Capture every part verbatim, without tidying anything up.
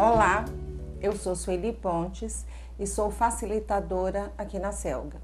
Olá, eu sou Suely Pontes e sou facilitadora aqui na Celga.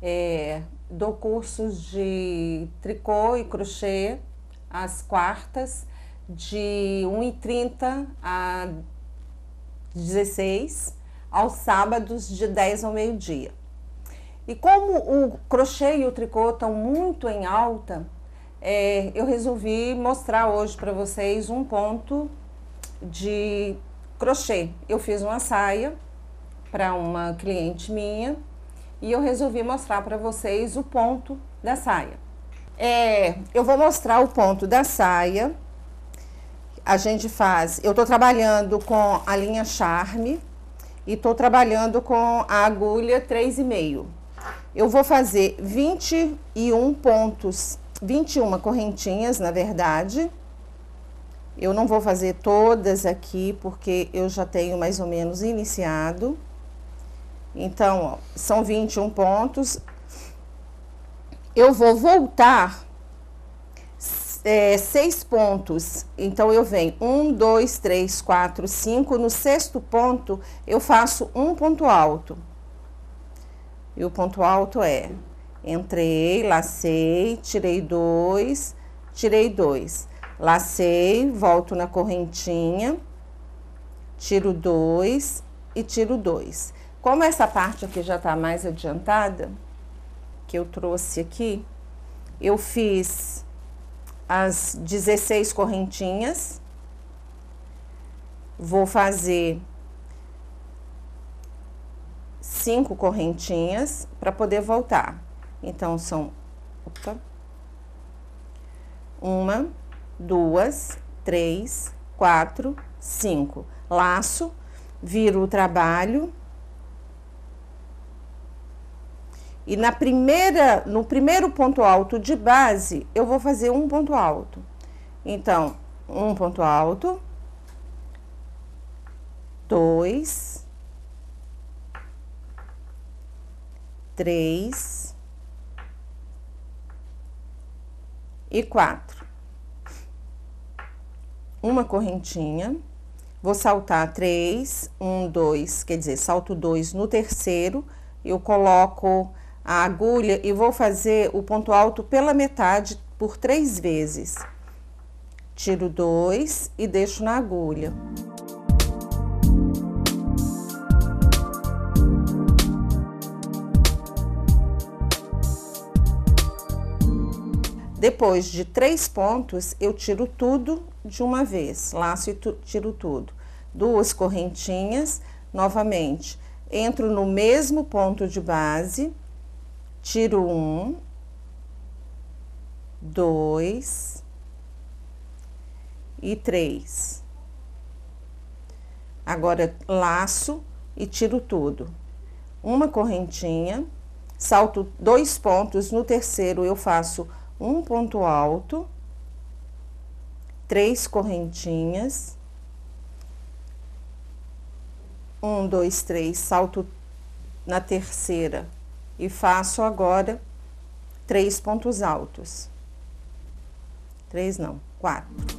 É, dou cursos de tricô e crochê às quartas, de uma e trinta a dezesseis, aos sábados de dez ao meio-dia. E como o crochê e o tricô estão muito em alta, é, eu resolvi mostrar hoje para vocês um ponto de crochê. Eu fiz uma saia para uma cliente minha e eu resolvi mostrar para vocês o ponto da saia. É, eu vou mostrar o ponto da saia. A gente faz, eu tô trabalhando com a linha Charme e tô trabalhando com a agulha três e meio. Eu vou fazer vinte e um pontos, vinte e uma correntinhas, na verdade. Eu não vou fazer todas aqui, porque eu já tenho mais ou menos iniciado. Então, ó, são vinte e um pontos. Eu vou voltar é, seis pontos. Então, eu venho um, dois, três, quatro, cinco. No sexto ponto, eu faço um ponto alto. E o ponto alto é... Entrei, lacei, tirei dois, tirei dois. Lacei, volto na correntinha, tiro dois e tiro dois. Como essa parte aqui já tá mais adiantada, que eu trouxe aqui, eu fiz as dezesseis correntinhas. Vou fazer cinco correntinhas para poder voltar. Então, são... Opa. Uma... Duas, três, quatro, cinco. Laço, viro o trabalho. E na primeira, no primeiro ponto alto de base, eu vou fazer um ponto alto. Então, um ponto alto. Dois. Três. E quatro. Uma correntinha, vou saltar três, um, dois, quer dizer, salto dois no terceiro, eu coloco a agulha e vou fazer o ponto alto pela metade por três vezes. Tiro dois e deixo na agulha. Depois de três pontos, eu tiro tudo de uma vez, laço e tu, tiro tudo. Duas correntinhas, novamente, entro no mesmo ponto de base, tiro um, dois e três. Agora, laço e tiro tudo. Uma correntinha, salto dois pontos, no terceiro eu faço um ponto alto, três correntinhas, um, dois, três, salto na terceira e faço agora três pontos altos, três não, quatro.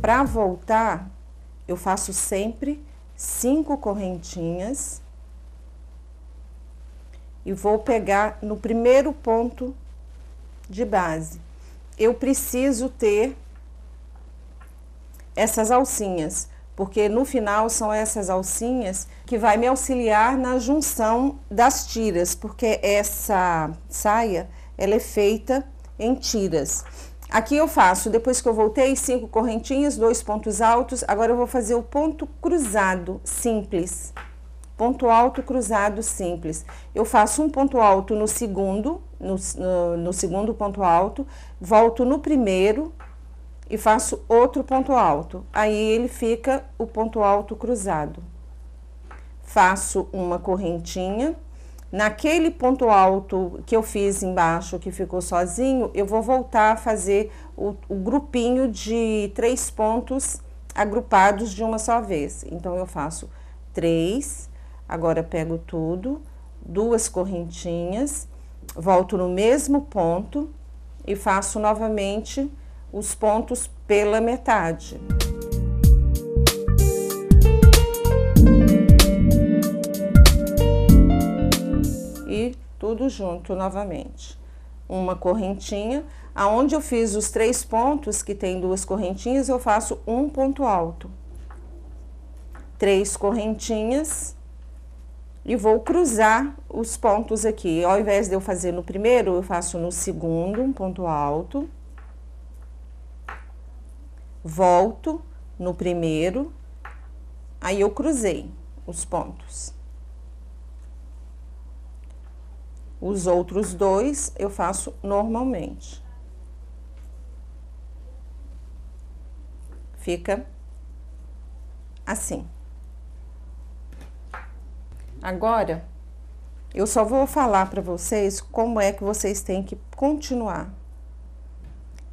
Para voltar, eu faço sempre cinco correntinhas e vou pegar no primeiro ponto de base. Eu preciso ter essas alcinhas, porque no final são essas alcinhas que vai me auxiliar na junção das tiras, porque essa saia, ela é feita em tiras. Aqui eu faço, depois que eu voltei, cinco correntinhas, dois pontos altos. Agora eu vou fazer o ponto cruzado simples. Ponto alto cruzado simples. Eu faço um ponto alto no segundo, no, no, no segundo ponto alto, volto no primeiro e faço outro ponto alto. Aí ele fica o ponto alto cruzado. Faço uma correntinha. Naquele ponto alto que eu fiz embaixo, que ficou sozinho, eu vou voltar a fazer o, o grupinho de três pontos agrupados de uma só vez. Então, eu faço três, agora pego tudo, duas correntinhas, volto no mesmo ponto e faço novamente os pontos pela metade. E tudo junto novamente. Uma correntinha, aonde eu fiz os três pontos, que tem duas correntinhas, eu faço um ponto alto. Três correntinhas e vou cruzar os pontos aqui. Ao invés de eu fazer no primeiro, eu faço no segundo, um ponto alto. Volto no primeiro, aí eu cruzei os pontos. Os outros dois eu faço normalmente. Fica assim. Agora, eu só vou falar para vocês como é que vocês têm que continuar.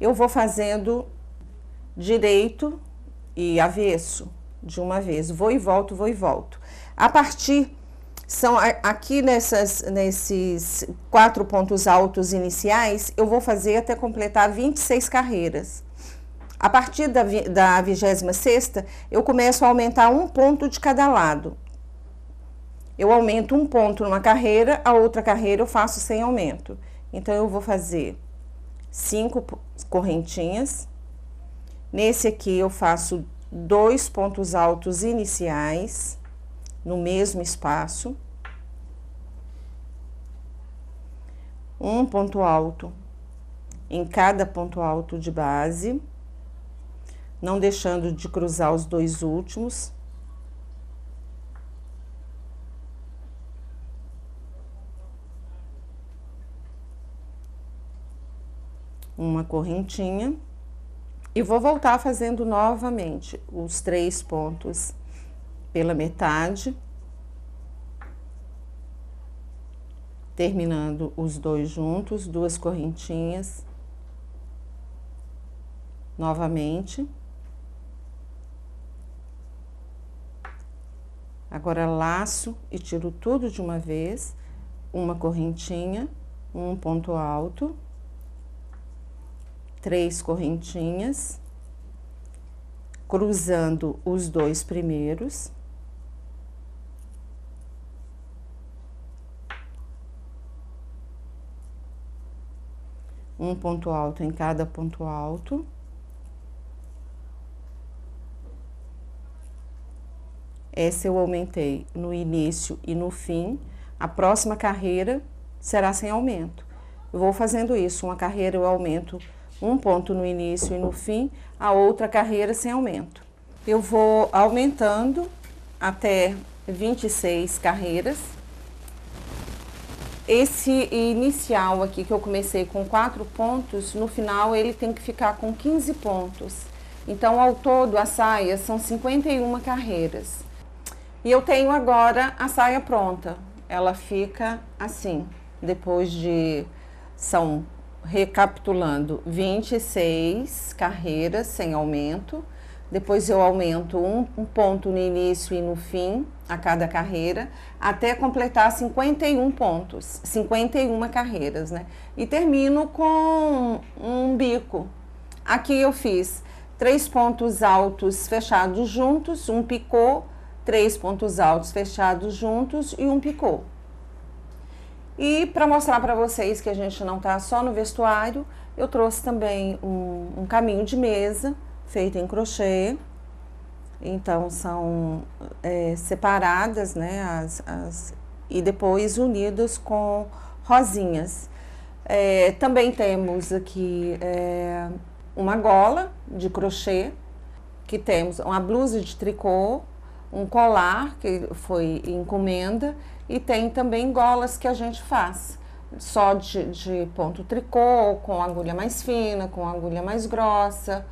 Eu vou fazendo direito e avesso de uma vez. Vou e volto, vou e volto. A partir... São aqui nessas, nesses quatro pontos altos iniciais, eu vou fazer até completar vinte e seis carreiras. A partir da, da vigésima sexta, eu começo a aumentar um ponto de cada lado. Eu aumento um ponto numa carreira, a outra carreira eu faço sem aumento. Então, eu vou fazer cinco correntinhas. Nesse aqui, eu faço dois pontos altos iniciais no mesmo espaço, um ponto alto em cada ponto alto de base, não deixando de cruzar os dois últimos, uma correntinha, e vou voltar fazendo novamente os três pontos pela metade, terminando os dois juntos, duas correntinhas, novamente. Agora, laço e tiro tudo de uma vez, uma correntinha, um ponto alto, três correntinhas, cruzando os dois primeiros. Um ponto alto em cada ponto alto. Essa eu aumentei no início e no fim. A próxima carreira será sem aumento. Eu vou fazendo isso, uma carreira eu aumento um ponto no início e no fim, a outra carreira sem aumento. Eu vou aumentando até vinte e seis carreiras. Esse inicial aqui, que eu comecei com quatro pontos, no final ele tem que ficar com quinze pontos. Então, ao todo, a saia são cinquenta e uma carreiras. E eu tenho agora a saia pronta. Ela fica assim, depois de... são, recapitulando, vinte e seis carreiras sem aumento. Depois, eu aumento um, um ponto no início e no fim a cada carreira, até completar cinquenta e um pontos, cinquenta e uma carreiras, né? E termino com um bico. Aqui eu fiz três pontos altos fechados juntos, um picô, três pontos altos fechados juntos e um picô. E para mostrar para vocês que a gente não tá só no vestuário, eu trouxe também um, um caminho de mesa feito em crochê. Então, são é, separadas, né, as, as, e depois unidas com rosinhas. É, também temos aqui é, uma gola de crochê, que temos uma blusa de tricô, um colar, que foi encomenda, e tem também golas que a gente faz, só de, de ponto tricô, com agulha mais fina, com agulha mais grossa.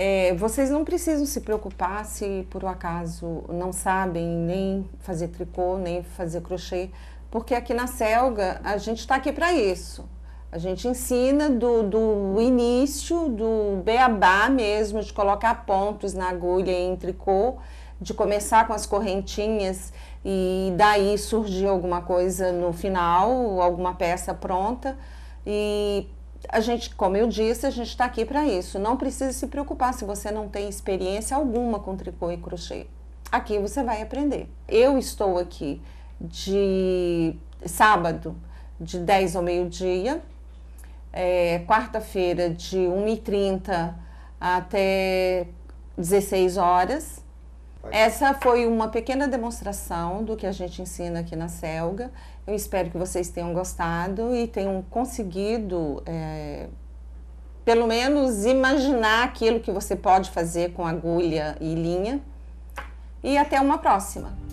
É, vocês não precisam se preocupar se por um acaso não sabem nem fazer tricô, nem fazer crochê, porque aqui na Celga a gente está aqui para isso. A gente ensina do, do início, do beabá mesmo, de colocar pontos na agulha em tricô, de começar com as correntinhas e daí surgir alguma coisa no final, alguma peça pronta. E a gente, como eu disse, a gente está aqui para isso. Não precisa se preocupar se você não tem experiência alguma com tricô e crochê. Aqui você vai aprender. Eu estou aqui de sábado, de dez ao meio-dia. É, quarta-feira de uma e trinta até dezesseis horas. Essa foi uma pequena demonstração do que a gente ensina aqui na Celga. Eu espero que vocês tenham gostado e tenham conseguido, é, pelo menos, imaginar aquilo que você pode fazer com agulha e linha. E até uma próxima!